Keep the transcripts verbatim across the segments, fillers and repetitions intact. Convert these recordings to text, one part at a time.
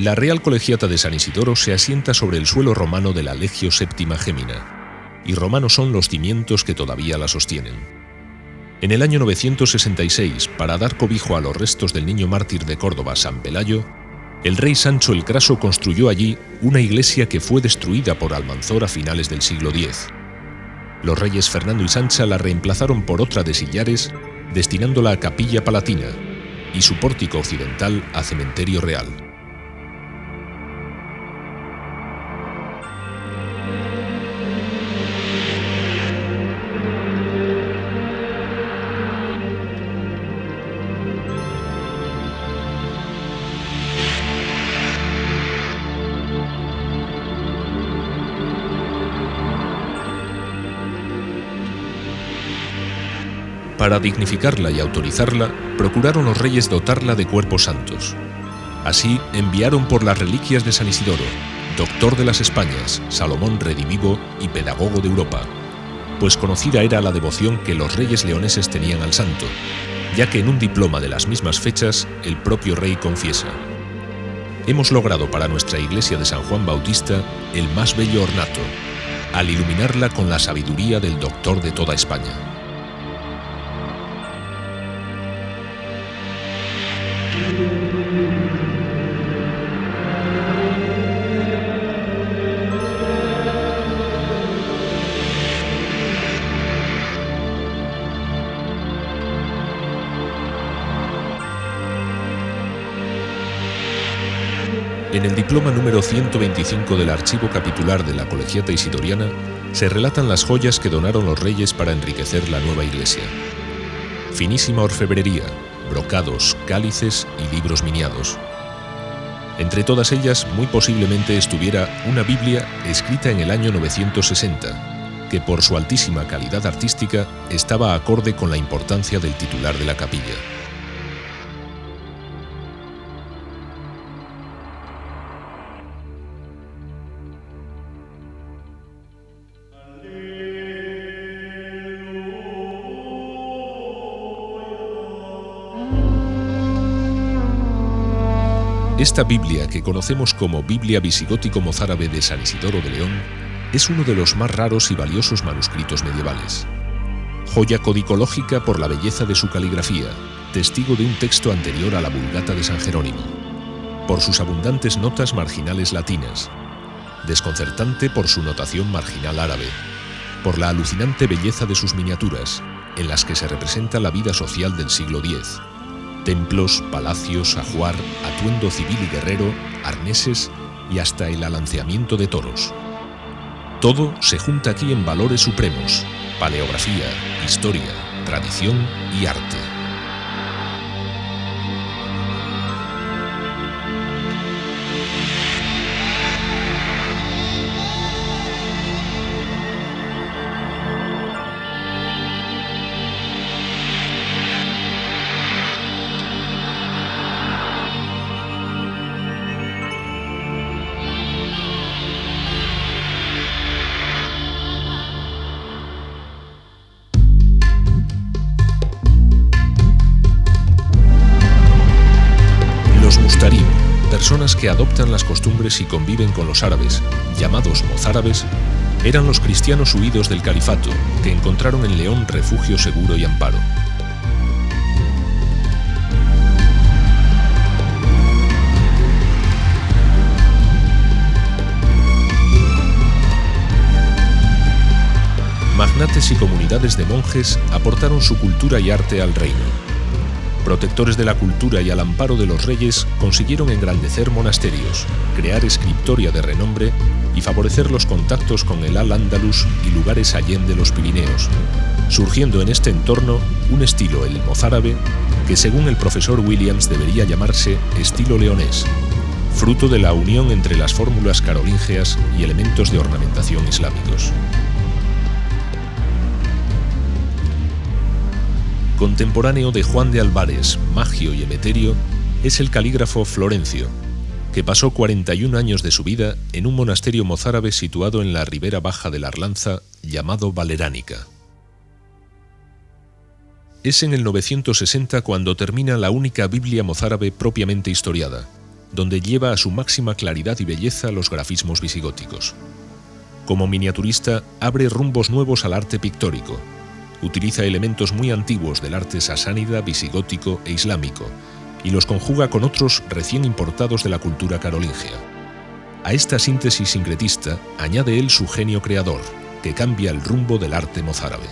La Real Colegiata de San Isidoro se asienta sobre el suelo romano de la legio séptima gémina, y romanos son los cimientos que todavía la sostienen. En el año novecientos sesenta y seis, para dar cobijo a los restos del niño mártir de Córdoba, San Pelayo, el rey Sancho el Craso construyó allí una iglesia que fue destruida por Almanzor a finales del siglo diez. Los reyes Fernando y Sancha la reemplazaron por otra de sillares, destinándola a capilla palatina, y su pórtico occidental a cementerio real. Para dignificarla y autorizarla, procuraron los reyes dotarla de cuerpos santos. Así, enviaron por las reliquias de San Isidoro, doctor de las Españas, Salomón redivivo y pedagogo de Europa, pues conocida era la devoción que los reyes leoneses tenían al santo, ya que en un diploma de las mismas fechas, el propio rey confiesa: hemos logrado para nuestra iglesia de San Juan Bautista el más bello ornato, al iluminarla con la sabiduría del doctor de toda España. En el diploma número ciento veinticinco del Archivo Capitular de la Colegiata Isidoriana se relatan las joyas que donaron los reyes para enriquecer la nueva iglesia. Finísima orfebrería, brocados, cálices y libros miniados. Entre todas ellas, muy posiblemente estuviera una Biblia escrita en el año novecientos sesenta, que por su altísima calidad artística estaba acorde con la importancia del titular de la capilla. Esta Biblia, que conocemos como Biblia Visigótico Mozárabe de San Isidoro de León, es uno de los más raros y valiosos manuscritos medievales. Joya codicológica por la belleza de su caligrafía, testigo de un texto anterior a la Vulgata de San Jerónimo, por sus abundantes notas marginales latinas, desconcertante por su notación marginal árabe, por la alucinante belleza de sus miniaturas, en las que se representa la vida social del siglo diez. Templos, palacios, ajuar, atuendo civil y guerrero, arneses y hasta el alanceamiento de toros. Todo se junta aquí en valores supremos: paleografía, historia, tradición y arte. Personas que adoptan las costumbres y conviven con los árabes, llamados mozárabes, eran los cristianos huidos del califato, que encontraron en León refugio seguro y amparo. Magnates y comunidades de monjes aportaron su cultura y arte al reino. Protectores de la cultura y al amparo de los reyes, consiguieron engrandecer monasterios, crear escritoria de renombre y favorecer los contactos con el Al-Ándalus y lugares allende los Pirineos, surgiendo en este entorno un estilo, el mozárabe, que según el profesor Williams debería llamarse estilo leonés, fruto de la unión entre las fórmulas carolingias y elementos de ornamentación islámicos. Contemporáneo de Juan de Álvarez, Magio y Emeterio, es el calígrafo Florencio, que pasó cuarenta y un años de su vida en un monasterio mozárabe situado en la ribera baja del Arlanza, llamado Valeránica. Es en el novecientos sesenta cuando termina la única Biblia mozárabe propiamente historiada, donde lleva a su máxima claridad y belleza los grafismos visigóticos. Como miniaturista, abre rumbos nuevos al arte pictórico. Utiliza elementos muy antiguos del arte sasánida, visigótico e islámico, y los conjuga con otros recién importados de la cultura carolingia. A esta síntesis sincretista añade él su genio creador, que cambia el rumbo del arte mozárabe.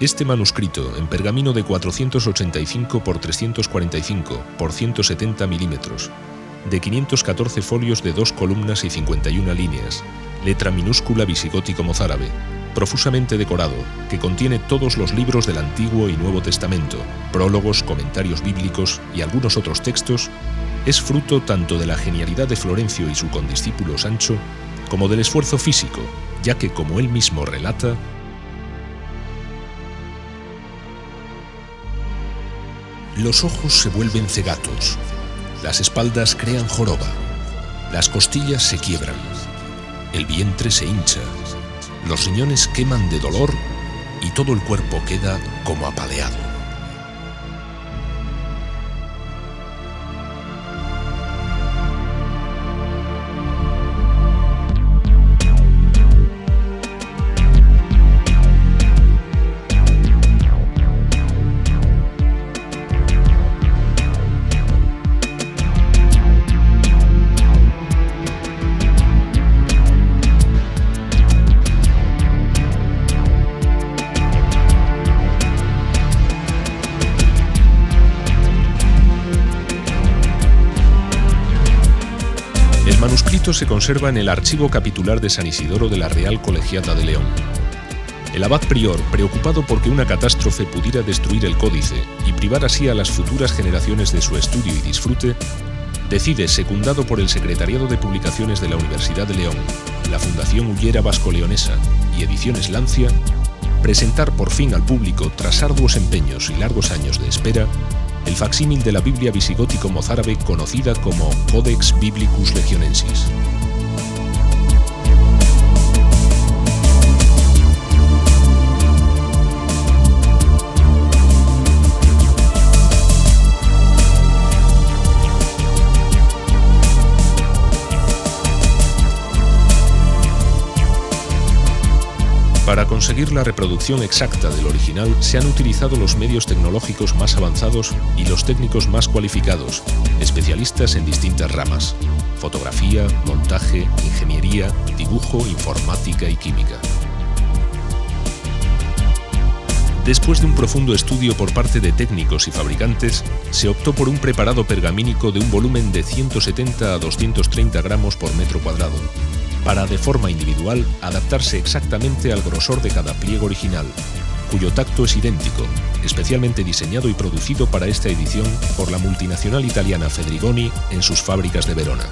Este manuscrito, en pergamino de cuatrocientos ochenta y cinco por trescientos cuarenta y cinco por ciento setenta milímetros, de quinientos catorce folios de dos columnas y cincuenta y una líneas, letra minúscula visigótico mozárabe, profusamente decorado, que contiene todos los libros del Antiguo y Nuevo Testamento, prólogos, comentarios bíblicos y algunos otros textos, es fruto tanto de la genialidad de Florencio y su condiscípulo Sancho, como del esfuerzo físico, ya que, como él mismo relata, los ojos se vuelven cegatos, las espaldas crean joroba, las costillas se quiebran, el vientre se hincha, los riñones queman de dolor y todo el cuerpo queda como apaleado. Se conserva en el Archivo Capitular de San Isidoro de la Real Colegiata de León. El abad prior, preocupado porque una catástrofe pudiera destruir el códice y privar así a las futuras generaciones de su estudio y disfrute, decide, secundado por el Secretariado de Publicaciones de la Universidad de León, la Fundación Ullera Vasco-Leonesa y Ediciones Lancia, presentar por fin al público, tras arduos empeños y largos años de espera, el facsímil de la Biblia Visigótico Mozárabe conocida como Codex Biblicus Legionensis. Para conseguir la reproducción exacta del original se han utilizado los medios tecnológicos más avanzados y los técnicos más cualificados, especialistas en distintas ramas: fotografía, montaje, ingeniería, dibujo, informática y química. Después de un profundo estudio por parte de técnicos y fabricantes, se optó por un preparado pergamínico de un volumen de ciento setenta a doscientos treinta gramos por metro cuadrado, para de forma individual adaptarse exactamente al grosor de cada pliego original, cuyo tacto es idéntico, especialmente diseñado y producido para esta edición por la multinacional italiana Fedrigoni en sus fábricas de Verona.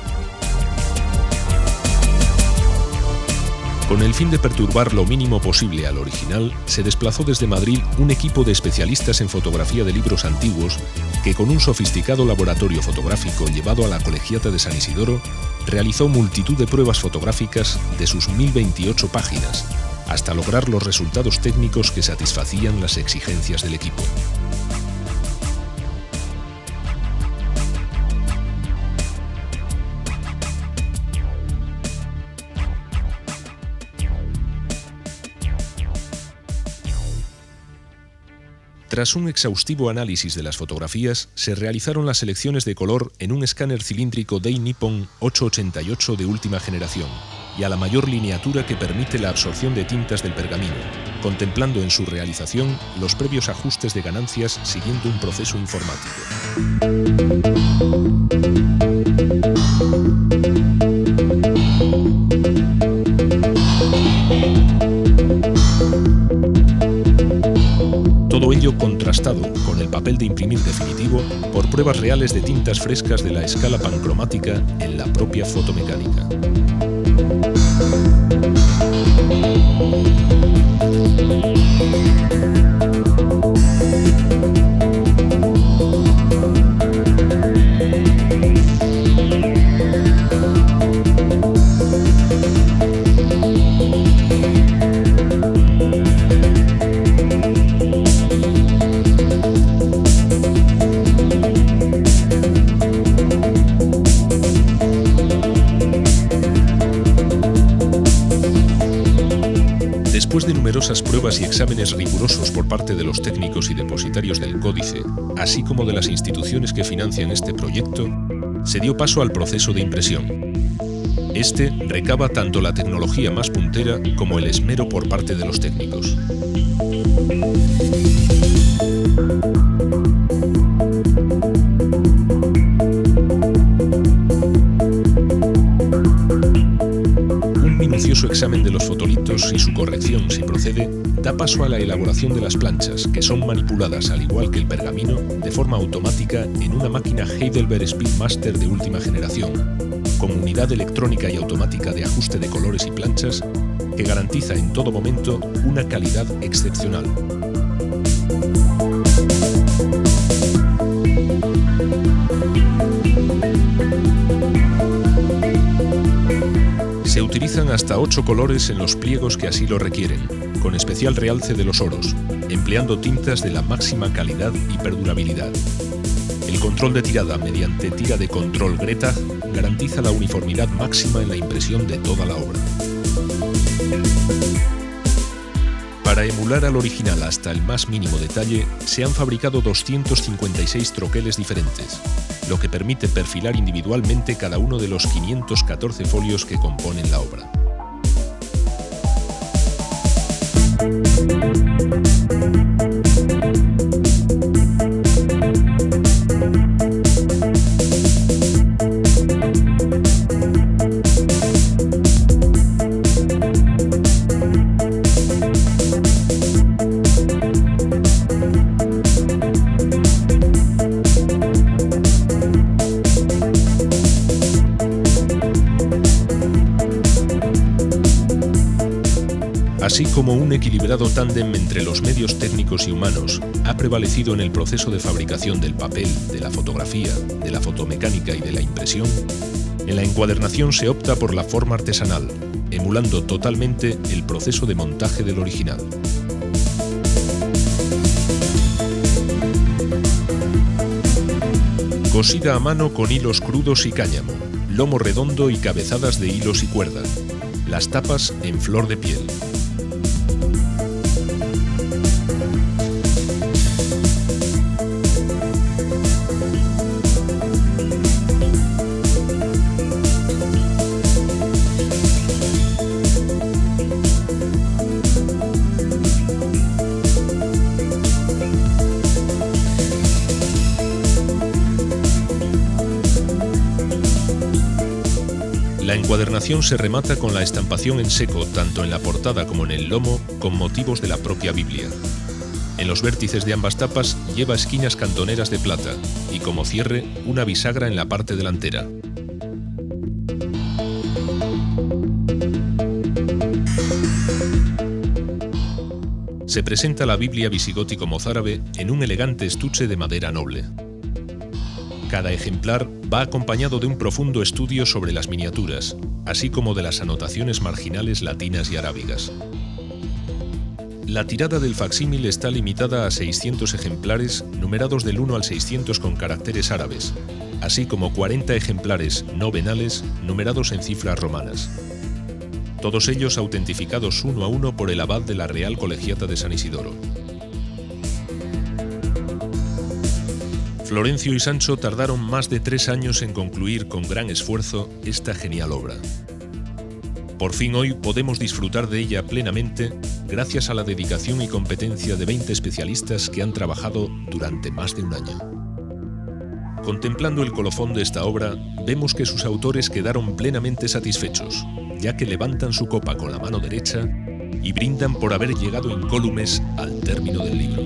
Con el fin de perturbar lo mínimo posible al original, se desplazó desde Madrid un equipo de especialistas en fotografía de libros antiguos que, con un sofisticado laboratorio fotográfico llevado a la Colegiata de San Isidoro, realizó multitud de pruebas fotográficas de sus mil veintiocho páginas, hasta lograr los resultados técnicos que satisfacían las exigencias del equipo. Tras un exhaustivo análisis de las fotografías, se realizaron las selecciones de color en un escáner cilíndrico Dainippon ochocientos ochenta y ocho de última generación y a la mayor lineatura que permite la absorción de tintas del pergamino, contemplando en su realización los previos ajustes de ganancias siguiendo un proceso informático. Contrastado con el papel de imprimir definitivo por pruebas reales de tintas frescas de la escala pancromática en la propia fotomecánica. Después de numerosas pruebas y exámenes rigurosos por parte de los técnicos y depositarios del Códice, así como de las instituciones que financian este proyecto, se dio paso al proceso de impresión. Este recaba tanto la tecnología más puntera como el esmero por parte de los técnicos. Su examen de los fotolitos y su corrección, si procede, da paso a la elaboración de las planchas, que son manipuladas, al igual que el pergamino, de forma automática en una máquina Heidelberg Speedmaster de última generación, con unidad electrónica y automática de ajuste de colores y planchas, que garantiza en todo momento una calidad excepcional. Se utilizan hasta ocho colores en los pliegos que así lo requieren, con especial realce de los oros, empleando tintas de la máxima calidad y perdurabilidad. El control de tirada mediante tira de control Greta garantiza la uniformidad máxima en la impresión de toda la obra. Para emular al original hasta el más mínimo detalle, se han fabricado doscientos cincuenta y seis troqueles diferentes, lo que permite perfilar individualmente cada uno de los quinientos catorce folios que componen la obra. Así como un equilibrado tándem entre los medios técnicos y humanos ha prevalecido en el proceso de fabricación del papel, de la fotografía, de la fotomecánica y de la impresión, en la encuadernación se opta por la forma artesanal, emulando totalmente el proceso de montaje del original. Cosida a mano con hilos crudos y cáñamo, lomo redondo y cabezadas de hilos y cuerda, las tapas en flor de piel. La encuadernación se remata con la estampación en seco, tanto en la portada como en el lomo, con motivos de la propia Biblia. En los vértices de ambas tapas lleva esquinas cantoneras de plata y, como cierre, una bisagra en la parte delantera. Se presenta la Biblia Visigótico Mozárabe en un elegante estuche de madera noble. Cada ejemplar va acompañado de un profundo estudio sobre las miniaturas, así como de las anotaciones marginales latinas y arábigas. La tirada del facsímil está limitada a seiscientos ejemplares numerados del uno al seiscientos con caracteres árabes, así como cuarenta ejemplares novenales numerados en cifras romanas. Todos ellos autentificados uno a uno por el abad de la Real Colegiata de San Isidoro. Florencio y Sancho tardaron más de tres años en concluir con gran esfuerzo esta genial obra. Por fin hoy podemos disfrutar de ella plenamente gracias a la dedicación y competencia de veinte especialistas que han trabajado durante más de un año. Contemplando el colofón de esta obra, vemos que sus autores quedaron plenamente satisfechos, ya que levantan su copa con la mano derecha y brindan por haber llegado incólumes al término del libro.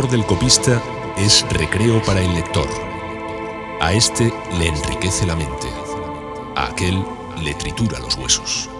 labor del copista es recreo para el lector. A este le enriquece la mente, a aquel le tritura los huesos.